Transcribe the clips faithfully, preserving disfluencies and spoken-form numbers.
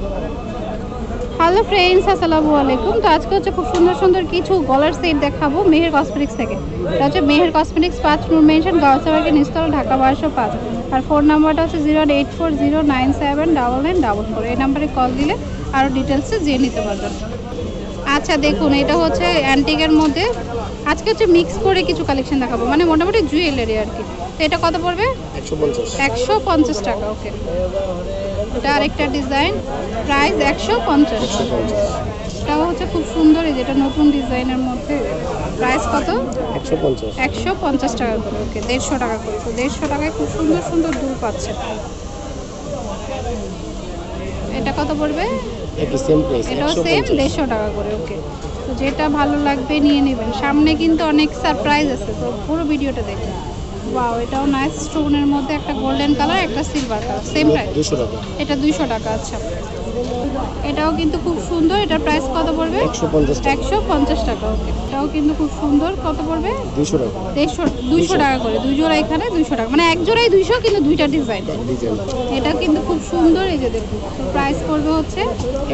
Hello friends आसलामु आलैकुम। तो आज के हमें खूब सुंदर सुंदर किछु गलार सेट देखाबो मेहर कस्मेटिक्स थेके। मेहर कस्मेटिक्स पाँच मेनशन गाउसा मार्केट निचतला ढाका बारशो पाँच और फोन नम्बर है zero eight four zero nine seven nine nine double four. ये नम्बर कल दिले और डिटेल्स जे निते पारबेन। अच्छा देखुन एटा होच्छे एंटीकेर मध्य। आज के हमें मिक्स करे किछु कलेक्शन देखाबो माने मोटामुटी जुएलारि आर कि। तो एटा कत पड़बे एक सौ पचास टाका। ओके डायरेक्टर डिजाइन प्राइस एक सौ पचास। खूब सुंदर नतून डिजाइनर मध्य प्राइस कत एक सौ पचास टाका करे देशो टाका करे। तो देशो टाकाय खूब सुंदर सुंदर दुल पाच्छे। एटा कत पड़बे एकी सेम प्राइस एक सौ पचास देशो टाका करे। ओके तो जेटा भालो लागबे निये नेबेन। सामने किन्तु अनेक सरप्राइज आछे तो पुरो भिडियोटा देखुन। वाओ এটাও নাইস স্টোনের মধ্যে একটা গোল্ডেন কালার একটা সিলভার কালার সেম প্রাইস দুইশো টাকা। এটা দুইশো টাকা। আচ্ছা এটাও কিন্তু খুব সুন্দর। এটার প্রাইস কত পড়বে एक सौ पचास টাকা। ওকে এটাও কিন্তু খুব সুন্দর। কত পড়বে দুইশো টাকা। দুইশো টাকা করে দুই জোড়া। এখানে দুইশো টাকা মানে এক জোড়াই দুইশো কিন্তু দুইটা ডিজাইন। এটা কিন্তু খুব সুন্দর। এই যে দেখুন প্রাইস পড়বে হচ্ছে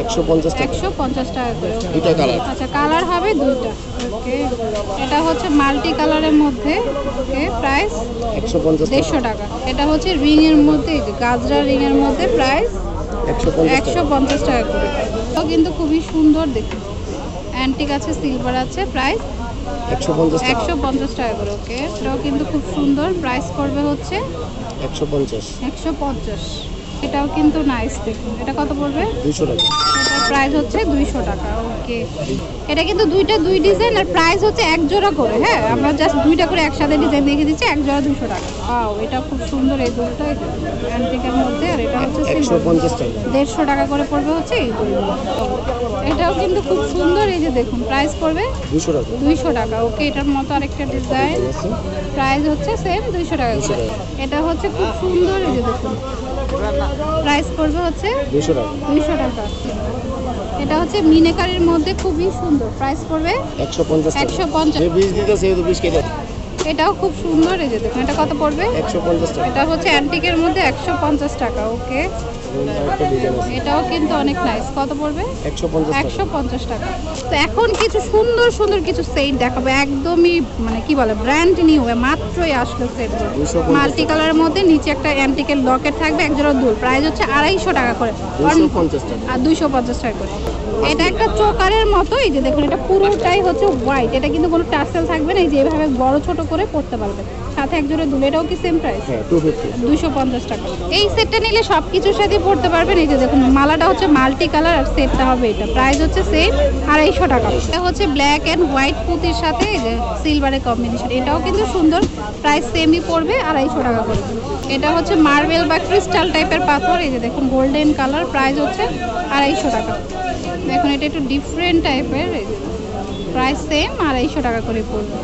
एक सौ पचास টাকা। एक सौ पचास টাকা করে দুইটা কালার। আচ্ছা কালার হবে দুইটা। ওকে এটা হচ্ছে মাল্টি কালারের মধ্যে। ওকে প্রাইস एक सौ पचास টাকা। এটা হচ্ছে রিং এর মধ্যে গাজরা রিং এর মধ্যে প্রাইস एक सौ पचास টাকা করে। তো কিন্তু খুবই সুন্দর দেখুন অ্যান্টিক আছে সিলভার আছে প্রাইস एक सौ पचास টাকা করে। ওকে এটাও কিন্তু খুব সুন্দর প্রাইস করবে হচ্ছে एक सौ पचास। এটাও কিন্তু নাইস দেখুন। এটা কত পড়বে দুইশো টাকা। এটা প্রাইস হচ্ছে দুইশো টাকা। ওকে এটা কিন্তু দুইটা দুই ডিজাইন আর প্রাইস হচ্ছে এক জোড়া করে। হ্যাঁ আমরা জাস্ট দুইটা করে একসাথে ডিজাইন দেখিয়ে দিচ্ছি এক জোড়া দুইশো টাকা। ওয়াও এটা খুব সুন্দর। এই দুটো অ্যান্টিকের মধ্যে আর এটা হচ্ছে एक सौ पचास টাকা। एक सौ पचास টাকা করে পড়বে হচ্ছে এই দুটো। এটাও কিন্তু খুব সুন্দর। এই যে দেখুন প্রাইস পড়বে দুইশো টাকা। দুইশো টাকা। ওকে এটার মতো আরেকটা ডিজাইন প্রাইস হচ্ছে সেম দুইশো টাকা করে। এটা হচ্ছে খুব সুন্দর। এই যে দেখুন প্রাইস পড়বে হচ্ছে দুইশো টাকা। দুইশো টাকা। এটা হচ্ছে মিনেকারের মধ্যে খুবই সুন্দর প্রাইস পড়বে एक सौ पचास টাকা। एक सौ पचास এই बीस দিতে সেই बीस কেটে। এটাও খুব সুন্দর। এই যে দেখুন এটা কত পড়বে एक सौ पचास টাকা। এটা হচ্ছে অ্যান্টিকের মধ্যে एक सौ पचास টাকা। ওকে এটাও কিন্তু অনেক নাইস। কত পড়বে एक सौ पचास টাকা। তো এখন কিছু সুন্দর সুন্দর কিছু সেট দেখাবো একদমই মানে কি বলে ব্র্যান্ড নিউ মাত্রই আসলো সেট। মাল্টি কালারের মধ্যে নিচে একটা অ্যান্টিকের লকেট থাকবে এক জোড়া দুল প্রাইস হচ্ছে আড়াইশো টাকা করে। দুইশো পঞ্চাশ টাকা আর দুইশো পঞ্চাশ টাকা করে। এটা একটা চোকারের মতো। এই যে দেখুন এটা পুরোটাই হচ্ছে হোয়াইট। এটা কিন্তু কোনো টাসেল থাকবে না। এই যে এভাবে বড় ছোট করে পড়তে পারবে সাথে এক জোড়া দুল। এটাও কি সেম প্রাইস দুইশো পঞ্চাশ টাকা। এই সেটটা নিলে সবকিছুর সাথে পড়তে পারবেন। এই যে দেখুন মালাটা হচ্ছে মাল্টি কালার আর সেটটা হবে এটা প্রাইস হচ্ছে সেম আড়াইশো টাকা। এটা হচ্ছে ব্ল্যাক অ্যান্ড হোয়াইট পুতির সাথে এই যে সিলভারের কম্বিনেশন। এটাও কিন্তু সুন্দর প্রাইস সেমই পড়বে আড়াইশো টাকা করে। এটা হচ্ছে মার্বেল বা ক্রিস্টাল টাইপের পাথর। এই যে দেখুন গোল্ডেন কালার প্রাইস হচ্ছে আড়াইশো টাকা। দেখুন এটা একটু ডিফারেন্ট টাইপের প্রাইস সেম আড়াইশো টাকা করে পড়বে।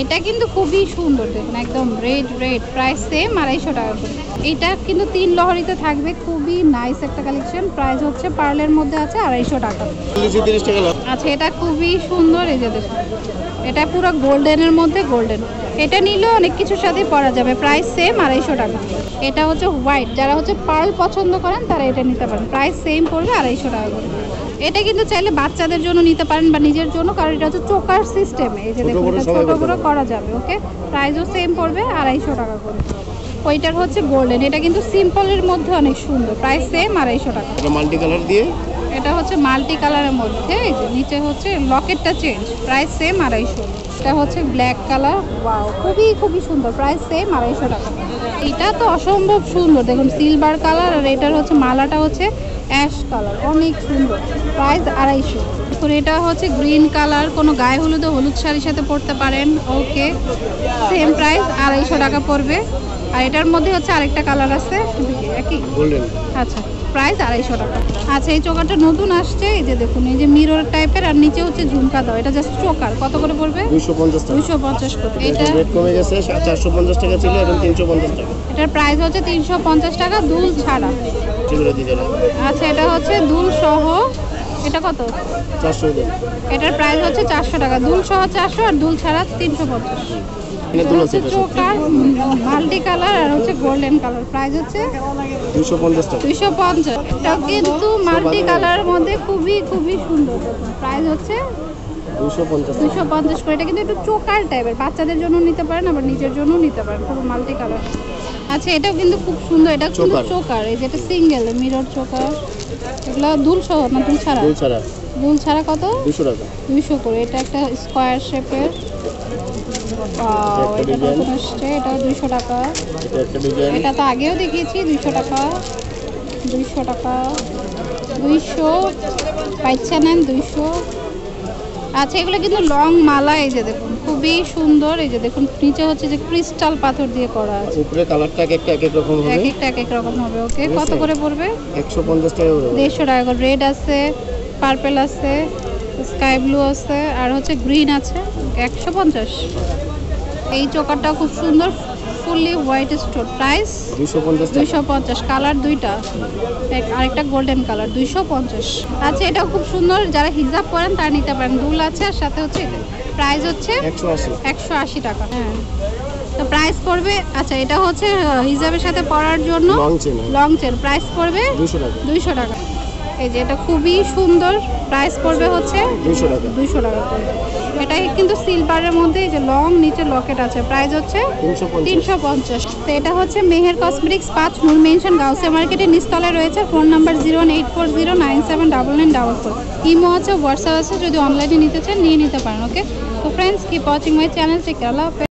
এটা কিন্তু খুবই সুন্দর দেখুন একদম রেড রেড প্রাইস সেম আড়াইশো টাকা করে। এটা কিন্তু তিন লহরিতে থাকবে খুবই নাইস একটা কালেকশন। প্রাইস হচ্ছে পার্লের মধ্যে আছে আড়াইশো টাকা। আচ্ছা এটা খুবই সুন্দর। এই যে দেখুন এটা পুরো গোল্ডেনের মধ্যে গোল্ডেন। এটা নিলেও অনেক কিছুর সাথে পরা যাবে প্রাইস সেম আড়াইশো টাকা। এটা হচ্ছে হোয়াইট যারা হচ্ছে পার্ল পছন্দ করেন তারা এটা নিতে পারেন প্রাইস সেম পড়বে আড়াইশো টাকা করে। এটা কিন্তু চাইলে বাচ্চাদের জন্য নিতে পারেন বা নিজের জন্য কারণ এটা হচ্ছে চোকার সিস্টেমে। এই যে দেখুন ছোট বড় করা যাবে। ওকে প্রাইসও সেম পড়বে আড়াইশো টাকা করে। ওইটার হচ্ছে গোল্ডেন। এটা কিন্তু সিম্পলের মধ্যে অনেক সুন্দর প্রাইস সেম আড়াইশো টাকা। এটা মাল্টি কালার দিয়ে এটা হচ্ছে মাল্টি কালারের মধ্যে। এই যে নিচে হচ্ছে লকেটটা চেঞ্জ প্রাইস সেম আড়াইশো। এটা হচ্ছে ব্ল্যাক কালার। ওয়াও খুবই খুবই সুন্দর প্রাইস সেম আড়াইশো টাকা। এটা তো অসম্ভব সুন্দর দেখুন সিলভার কালার আর এটার হচ্ছে মালাটা হচ্ছে অ্যাশ কালার অনেক সুন্দর প্রাইস আড়াইশো। তো এটা হচ্ছে গ্রিন কালার কোনো গায়ে হলুদ হলুদ শাড়ির সাথে পরতে পারেন। ওকে সেম প্রাইস আড়াইশো টাকা পড়বে। আর এটার মধ্যে হচ্ছে আরেকটা কালার আছে একই গোল্ডেন। আচ্ছা প্রাইস আড়াইশো টাকা। আচ্ছা এই চোকারটা নতুন আসছে। এই যে দেখুন এই যে মিরর টাইপের আর নিচে হচ্ছে ঝুমকা দাও। এটা জাস্ট চোকার কত করে পড়বে দুইশো পঞ্চাশ টাকা। দুইশো পঞ্চাশ টাকা। এটা রেট কমে গেছে চারশো পঞ্চাশ টাকা ছিল এখন তিনশো পঞ্চাশ টাকা। এটার প্রাইস হচ্ছে তিনশো পঞ্চাশ টাকা দুল ছাড়া। আচ্ছা এটা হচ্ছে দুল সহ এটা কত? চারশো টাকা। এটার প্রাইস হচ্ছে চারশো টাকা। দুল সহ চারশো আর দুল ছাড়া তিনশো পঞ্চাশ। এটা দুল আছে, চোকার মাল্টি কালার আর হচ্ছে গোল্ডেন কালার। প্রাইস হচ্ছে দুইশো পঞ্চাশ টাকা। দুইশো পঞ্চাশ এটা কিন্তু মাল্টি কালারের মধ্যে খুবই খুবই সুন্দর। প্রাইস হচ্ছে দুইশো পঞ্চাশ করে। এটা কিন্তু একটু চোকার টাইপের, বাচ্চাদের জন্য নিতে পারেন আবার নিজের জন্য নিতে পারেন, পুরো মাল্টি কালার। আচ্ছা এটাও কিন্তু খুব সুন্দর, এটা কিন্তু চোকার, এই যেটা সিঙ্গেল মিরর চোকার। এগুলো দুল সহ না দুল ছাড়া? দুল ছাড়া। দুল ছাড়া কত? দুইশো টাকা। দুইশো করে। এটা একটা স্কয়ার শেপের, এটা নতুন আসছে, এটা দুইশো টাকা। এটা তো আগেও দেখিয়েছি, দুইশো টাকা, দুইশো টাকা, দুইশো পাইছা নেন দুইশো। আচ্ছা এগুলো কিন্তু লং মালা, এই যে দেখুন খুবই সুন্দর। এই যে দেখুন নিচে হচ্ছে যে ক্রিস্টাল পাথর দিয়ে করা আছে, উপরে কালারটা এক এক এক রকম হবে, এক এক এক রকম হবে। ওকে কত করে পড়বে? একশো পঞ্চাশ টাকা করে। দেড়শো টাকা করে। রেড আছে, পার্পল আছে, স্কাই ব্লু আছে আর হচ্ছে গ্রিন আছে। একশো পঞ্চাশ। এই চোকারটা খুব সুন্দর, ফুললি হোয়াইট স্টোন। প্রাইস দুইশো পঞ্চাশ। কালার দুইটা, আরেকটা গোল্ডেন কালার। দুইশো পঞ্চাশ। আচ্ছা এটা খুব সুন্দর, যারা হিজাব পরেন তারা নিতে পারেন। দুল আছে আর সাথে হচ্ছে প্রাইস হচ্ছে একশো আশি টাকা। হ্যাঁ তো প্রাইস পড়বে, আচ্ছা এটা হচ্ছে হিজাবের সাথে পরার জন্য লং চেন। প্রাইস পড়বে দুইশো টাকা। এই যে এটা খুবই সুন্দর, প্রাইস পড়বে হচ্ছে দুইশো টাকা। দুইশো টাকা পড়বে। এটা কিন্তু সিলভারের মধ্যে, এই যে লং নিচে লকেট আছে। প্রাইস হচ্ছে তিনশো পঞ্চাশ। তো এটা হচ্ছে মেহের কসমেটিক্স, পাঁচ নূর মেনশন, গাউসিয়া মার্কেটের নিচতলায় রয়েছে। Phone number zero one eight four zero nine seven double nine double four. Imo আছে, হোয়াটসঅ্যাপ আছে, যদি অনলাইনে নিতে চান নিয়ে নিতে পারেন। ওকে তো friends, keep watching my channel. Take care, আল্লাহ হাফেজ।